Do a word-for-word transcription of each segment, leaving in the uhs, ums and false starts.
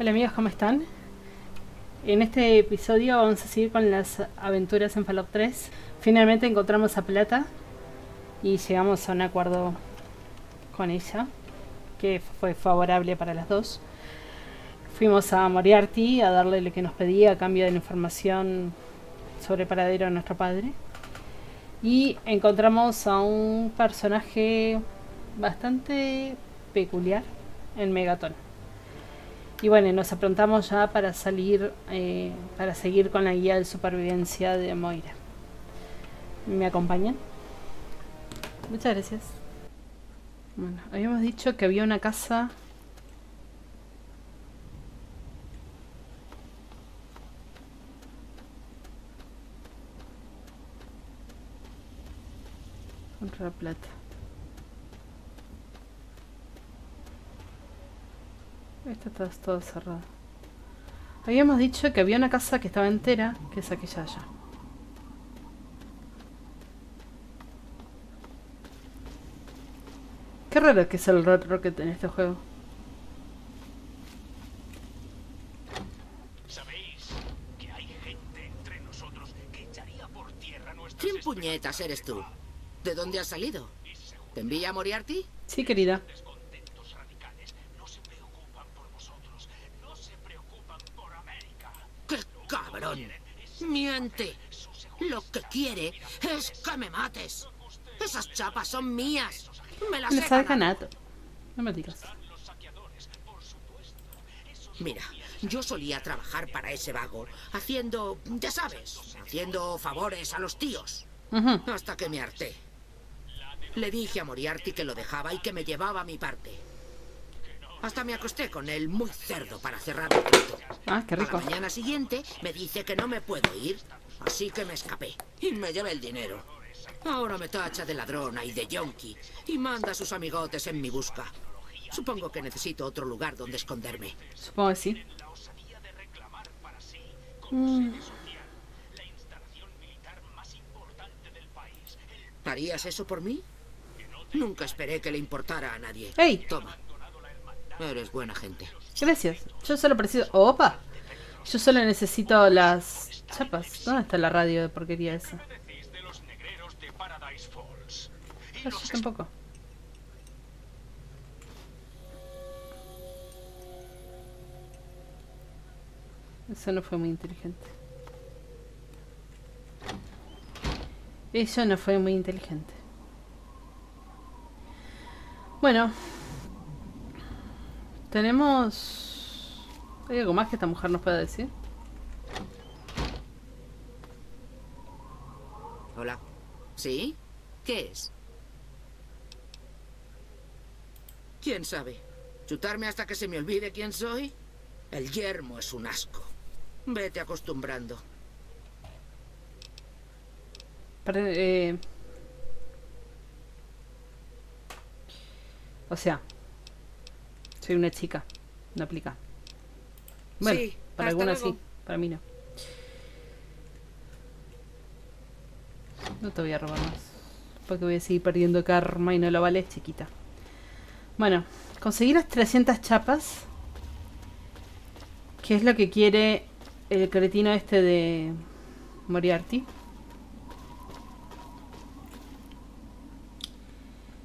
Hola amigos, ¿cómo están? En este episodio vamos a seguir con las aventuras en Fallout tres. Finalmente encontramos a Plata y llegamos a un acuerdo con ella que fue favorable para las dos. Fuimos a Moriarty a darle lo que nos pedía a cambio de la información sobre el paradero de nuestro padre. Y encontramos a un personaje bastante peculiar en Megaton. Y bueno, nos aprontamos ya para salir, eh, para seguir con la guía de supervivencia de Moira. ¿Me acompañan? Muchas gracias. Bueno, habíamos dicho que había una casa... Contra la plata. Esta está toda cerrada. Habíamos dicho que había una casa que estaba entera, que es aquella allá. Qué raro que es el Red Rocket en este juego. ¿Sabéis que hay gente entre nosotros que echaría por tierra nuestras... ¿Quién puñetas eres tú? ¿De dónde has salido? ¿Te envía a Moriarty? Sí, querida. Descontentos radicales no se preocupan por vosotros, no se preocupan por América. ¡Qué cabrón! ¡Miente! Lo que quiere es que me mates. Esas chapas son mías. Me las he ganado. No me digas. Mira, yo solía trabajar para ese vago, haciendo, ya sabes, haciendo favores a los tíos. Uh-huh. Hasta que me harté. Le dije a Moriarty que lo dejaba y que me llevaba mi parte. Hasta me acosté con él muy cerdo para cerrar el trato. Ah, qué rico. A la mañana siguiente me dice que no me puedo ir, así que me escapé y me llevé el dinero. Ahora me tacha de ladrona y de yonki y manda a sus amigotes en mi busca. Supongo que necesito otro lugar donde esconderme. Supongo que sí. Mm. ¿Harías eso por mí? Nunca esperé que le importara a nadie. ¡Ey! Toma. Eres buena gente. Gracias. Yo solo preciso... ¡Opa! Yo solo necesito las chapas. ¿Dónde está la radio de porquería esa? No, yo tampoco. Eso no fue muy inteligente. Eso no fue muy inteligente. Bueno. Tenemos... ¿Hay algo más que esta mujer nos pueda decir? Hola. ¿Sí? ¿Qué es? ¿Quién sabe? ¿Chutarme hasta que se me olvide quién soy? El yermo es un asco. Vete acostumbrando. Eh, o sea, soy una chica, no aplica. Bueno, sí, para algunas sí, para mí no. No te voy a robar más, porque voy a seguir perdiendo karma y no lo vale, chiquita. Bueno, conseguí las trescientas chapas, que es lo que quiere el cretino este de Moriarty.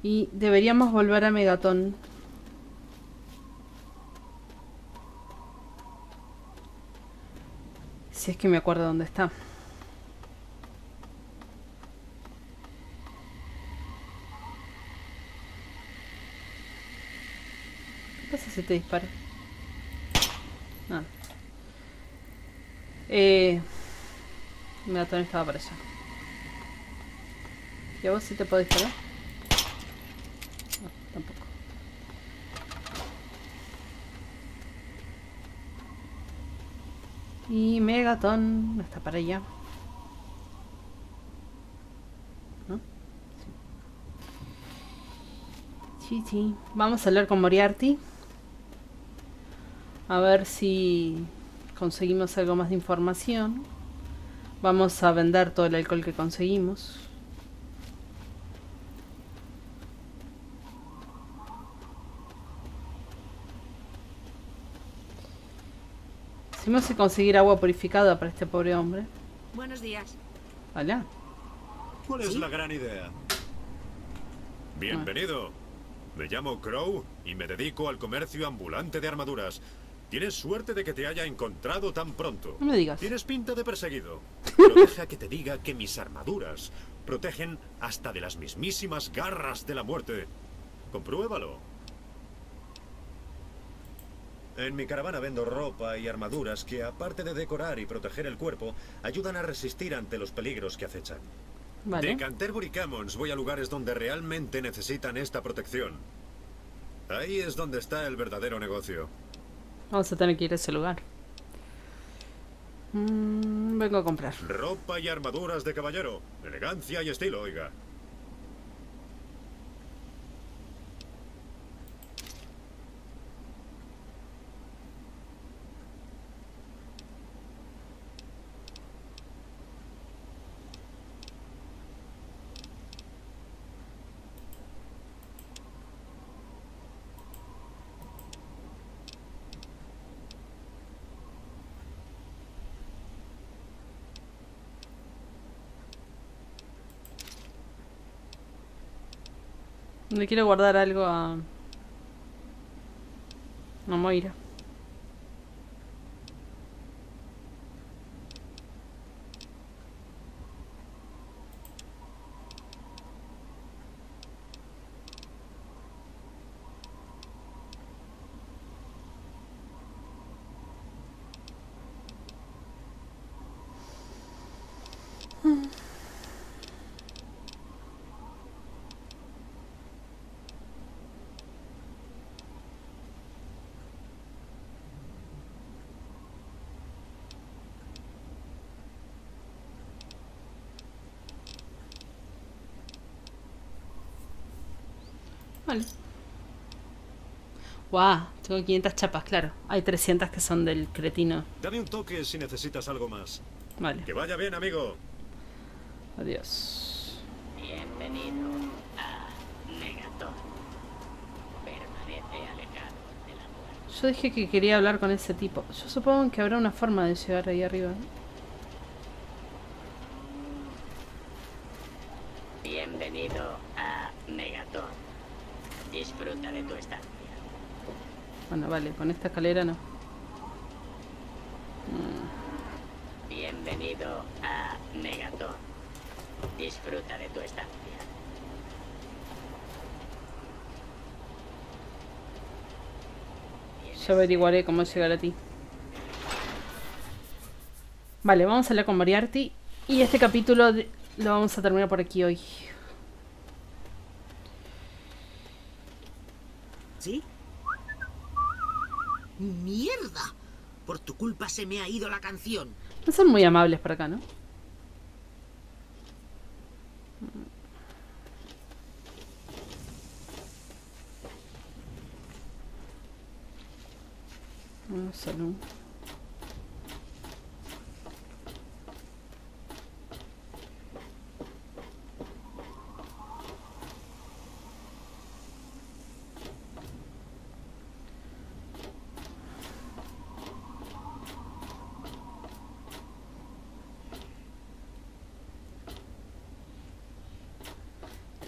Y deberíamos volver a Megaton. Si es que me acuerdo dónde está. ¿Qué pasa si te disparo? Nada. Eh, Megaton estaba para allá. ¿Y a vos sí te puedo disparar? Tampoco. Y Megaton no está para allá. ¿No? Sí. Sí, sí. Vamos a hablar con Moriarty. A ver si conseguimos algo más de información. Vamos a vender todo el alcohol que conseguimos. Tenemos que conseguir agua purificada para este pobre hombre. Buenos días. Hola. ¿Cuál es ¿Sí? la gran idea? Bienvenido. Me llamo Crow y me dedico al comercio ambulante de armaduras. Tienes suerte de que te haya encontrado tan pronto. No me digas. Tienes pinta de perseguido. Pero deja que te diga que mis armaduras protegen hasta de las mismísimas garras de la muerte. Compruébalo. En mi caravana vendo ropa y armaduras que, aparte de decorar y proteger el cuerpo, ayudan a resistir ante los peligros que acechan. Vale. De Canterbury Commons voy a lugares donde realmente necesitan esta protección. Ahí es donde está el verdadero negocio. Vamos a tener que ir a ese lugar. Mm, vengo a comprar. Ropa y armaduras de caballero. Elegancia y estilo, oiga. Le quiero guardar algo a... a Moira. Vale. Guau, wow, tengo quinientas chapas, claro. Hay trescientas que son del cretino. Dame un toque si necesitas algo más. Vale. Que vaya bien, amigo. Adiós. Bienvenido a Megaton. Permanece alejado de la muerte. Yo dije que quería hablar con ese tipo. Yo supongo que habrá una forma de llegar ahí arriba. Bienvenido a Megaton. Disfruta de tu estancia. Bueno, vale, con esta escalera no. Mm. Bienvenido a Megaton. Disfruta de tu estancia. Yo averiguaré cómo llegar a ti. Vale, vamos a hablar con Moriarty. Y este capítulo lo vamos a terminar por aquí hoy. ¿Sí? ¡Mierda! Por tu culpa se me ha ido la canción. No son muy amables por acá, ¿no? Oh, salud.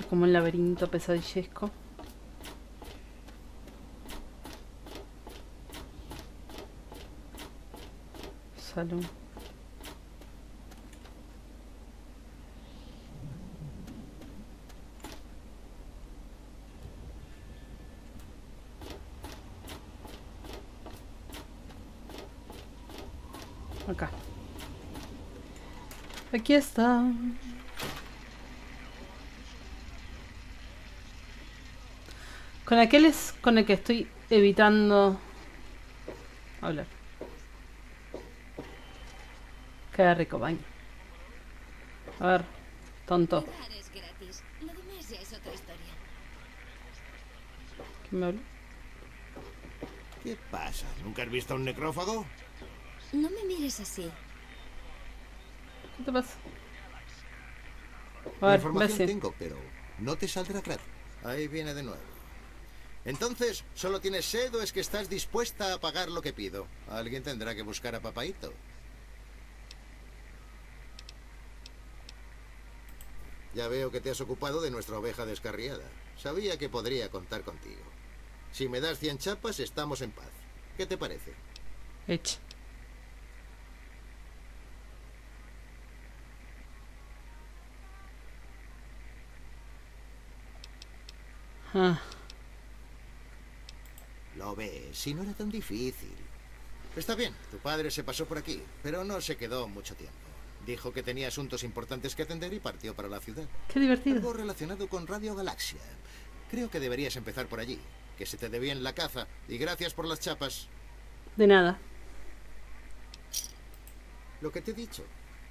Como un laberinto pesadillesco. Salud. Acá. Aquí está. Con aquel es con el que estoy evitando hablar. Qué rico baño. A ver, tonto. ¿Quién me habló? ¿Qué pasa? ¿Nunca has visto un necrófago? No me mires así. ¿Qué te pasa? A ver, la información tengo, pero no te saldrá claro. Ahí viene de nuevo. Entonces, ¿solo tienes sed o es que estás dispuesta a pagar lo que pido? Alguien tendrá que buscar a Papaito. Ya veo que te has ocupado de nuestra oveja descarriada. Sabía que podría contar contigo. Si me das cien chapas, estamos en paz. ¿Qué te parece? Hecho. Ah. Lo ves, si no era tan difícil. Está bien, tu padre se pasó por aquí, pero no se quedó mucho tiempo. Dijo que tenía asuntos importantes que atender y partió para la ciudad. Qué divertido. Algo relacionado con Radio Galaxia. Creo que deberías empezar por allí. Que se te dé bien la caza y gracias por las chapas. De nada. Lo que te he dicho.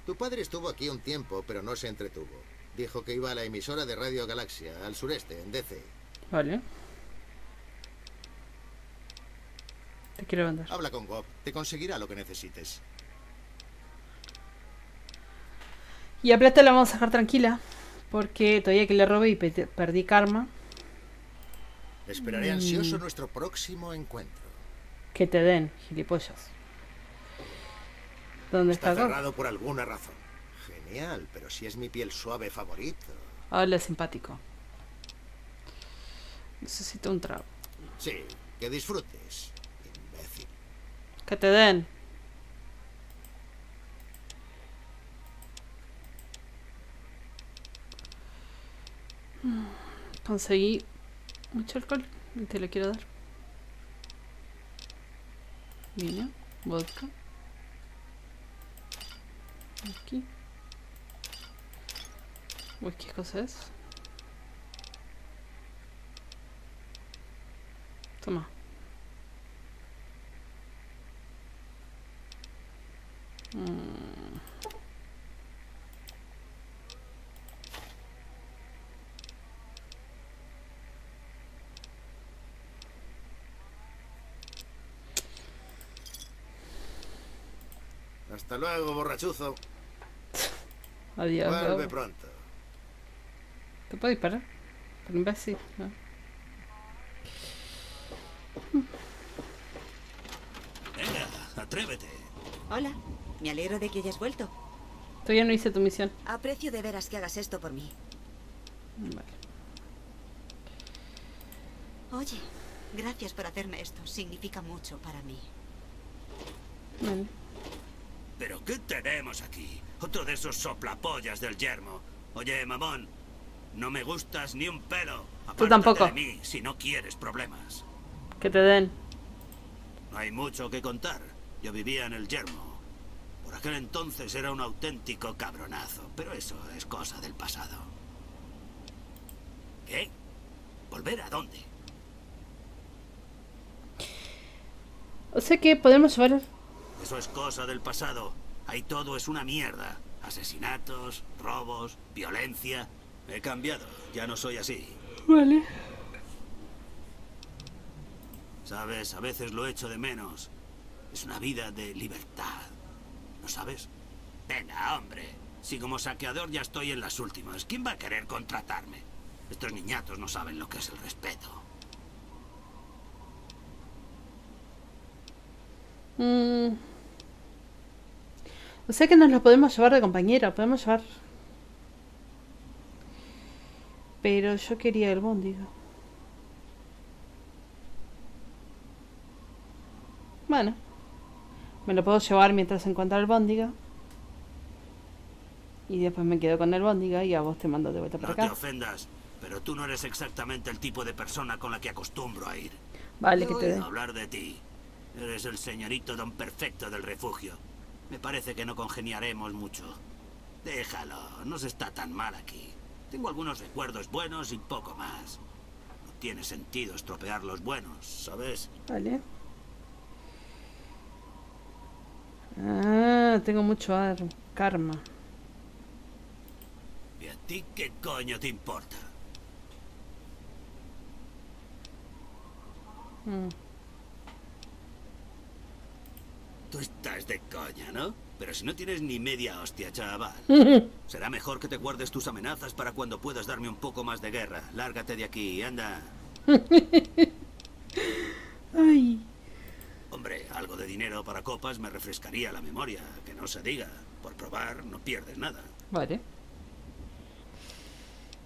Tu padre estuvo aquí un tiempo, pero no se entretuvo. Dijo que iba a la emisora de Radio Galaxia, al sureste, en D C. Vale. Te quiero mandar. Habla con Gob, te conseguirá lo que necesites. Y a Plata la vamos a dejar tranquila, porque todavía que le robé y pe perdí karma. Esperaré ansioso mm. nuestro próximo encuentro. Que te den, gilipollas. ¿Dónde está Gob? Está cerrado por alguna razón. Genial, pero si es mi piel suave favorito. Habla simpático. Necesito un trago. Sí, que disfrutes, imbécil. Que te den. Conseguí mucho alcohol y te lo quiero dar. Vino, vodka. Aquí. Uy, ¿qué cosa es? Toma. Mm. Hasta luego, borrachuzo. Adiós. Vuelve pronto. ¿Te puedo disparar? Por imbécil, ¿no? Venga, atrévete. Hola, me alegro de que hayas vuelto. Todavía no hice tu misión. Aprecio de veras que hagas esto por mí. Vale. Oye, gracias por hacerme esto. Significa mucho para mí. Vale. ¿Pero qué tenemos aquí? Otro de esos soplapollas del yermo. Oye, mamón, no me gustas ni un pelo. Tú tampoco. Apártate de mí si no quieres problemas. Que te den. No hay mucho que contar. Yo vivía en el yermo. Por aquel entonces era un auténtico cabronazo, pero eso es cosa del pasado. ¿Qué? ¿Volver a dónde? O sea que podemos ver. Eso es cosa del pasado. Ahí todo es una mierda. Asesinatos, robos, violencia. He cambiado, ya no soy así. Vale. Sabes, a veces lo echo de menos. Es una vida de libertad. ¿No sabes? Venga, hombre. Si como saqueador ya estoy en las últimas, ¿quién va a querer contratarme? Estos niñatos no saben lo que es el respeto. Mmm... O sea que nos lo podemos llevar de compañera, podemos llevar... Pero yo quería el bóndigo. Bueno. Me lo puedo llevar mientras encuentro el bóndigo. Y después me quedo con el bóndigo y a vos te mando de vuelta para acá. No te ofendas, pero tú no eres exactamente el tipo de persona con la que acostumbro a ir. Vale, que te den. Hablar de ti. Eres el señorito don perfecto del refugio. Me parece que no congeniaremos mucho. Déjalo, no se está tan mal aquí. Tengo algunos recuerdos buenos y poco más. No tiene sentido estropear los buenos, ¿sabes? Vale. Ah, tengo mucho karma. ¿Y a ti qué coño te importa? Mm. Tú estás de coña, ¿no? Pero si no tienes ni media hostia, chaval. Será mejor que te guardes tus amenazas para cuando puedas darme un poco más de guerra. Lárgate de aquí, anda. dinero para copas me refrescaría la memoria, que no se diga. Por probar no pierdes nada. Vale.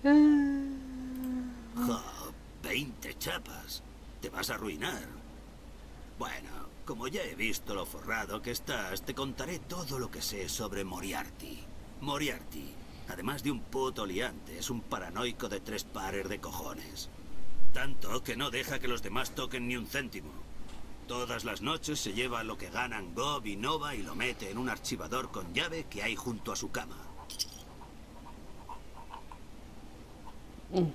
Oh, veinte chapas. Te vas a arruinar. Bueno, como ya he visto lo forrado que estás, te contaré todo lo que sé sobre Moriarty. Moriarty, además de un puto liante, es un paranoico de tres pares de cojones. Tanto que no deja que los demás toquen ni un céntimo. Todas las noches se lleva lo que ganan Gob y Nova y lo mete en un archivador con llave que hay junto a su cama. Mm.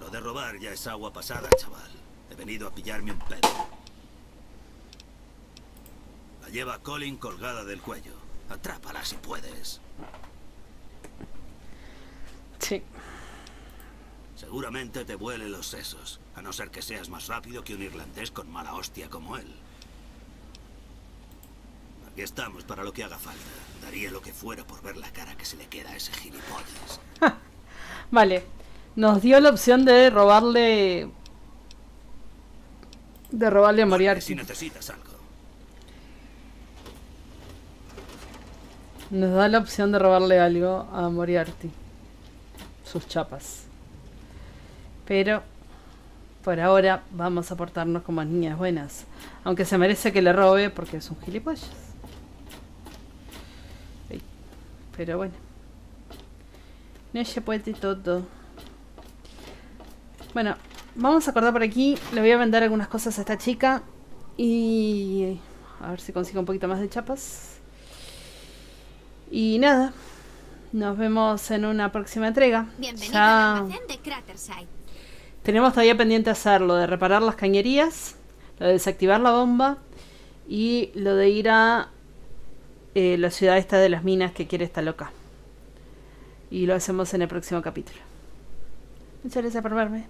Lo de robar ya es agua pasada, chaval. He venido a pillarme un pedo. La lleva Colin colgada del cuello. Atrápala si puedes. Sí. Seguramente te vuelen los sesos, a no ser que seas más rápido que un irlandés con mala hostia como él. Aquí estamos para lo que haga falta. Daría lo que fuera por ver la cara que se le queda a ese gilipollas. Vale, nos dio la opción de robarle... De robarle a Moriarty. Si necesitas algo. Nos da la opción de robarle algo a Moriarty. Sus chapas. Pero por ahora vamos a portarnos como niñas buenas, aunque se merece que le robe porque es un gilipollas. Pero bueno, no se puede todo. Bueno, vamos a cortar por aquí. Le voy a vender algunas cosas a esta chica y a ver si consigo un poquito más de chapas. Y nada, nos vemos en una próxima entrega. Bienvenido ya... al almacén de Craterside. Tenemos todavía pendiente hacer lo de reparar las cañerías, lo de desactivar la bomba y lo de ir a eh, la ciudad esta de las minas que quiere esta loca. Y lo hacemos en el próximo capítulo. Muchas gracias por verme.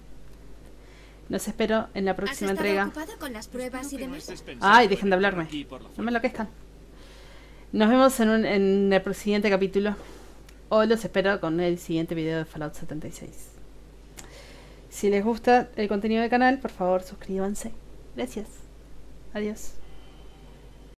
Nos espero en la próxima entrega. Con las pruebas y demás. Ay, dejen de hablarme. No me enloquezcan. Nos vemos en, un, en el siguiente capítulo. O los espero con el siguiente video de Fallout setenta y seis. Si les gusta el contenido del canal, por favor suscríbanse. Gracias. Adiós.